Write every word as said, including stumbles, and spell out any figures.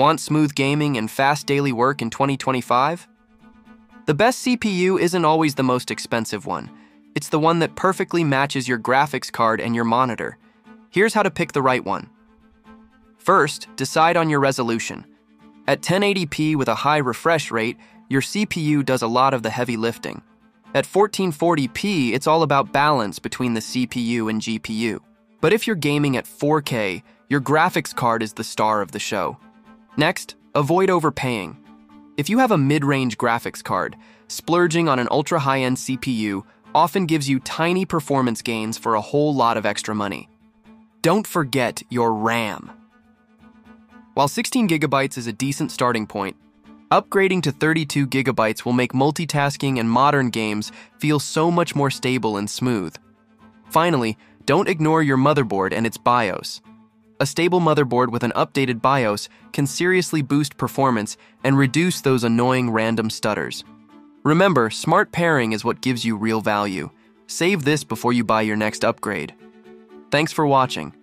Want smooth gaming and fast daily work in twenty twenty-five? The best C P U isn't always the most expensive one. It's the one that perfectly matches your graphics card and your monitor. Here's how to pick the right one. First, decide on your resolution. At ten eighty p with a high refresh rate, your C P U does a lot of the heavy lifting. At fourteen forty p, it's all about balance between the C P U and G P U. But if you're gaming at four K, your graphics card is the star of the show. Next, avoid overpaying. If you have a mid-range graphics card, splurging on an ultra-high-end C P U often gives you tiny performance gains for a whole lot of extra money. Don't forget your RAM. While sixteen gigabytes is a decent starting point, upgrading to thirty-two gigabytes will make multitasking and modern games feel so much more stable and smooth. Finally, don't ignore your motherboard and its BIOS. A stable motherboard with an updated BIOS can seriously boost performance and reduce those annoying random stutters. Remember, smart pairing is what gives you real value. Save this before you buy your next upgrade. Thanks for watching.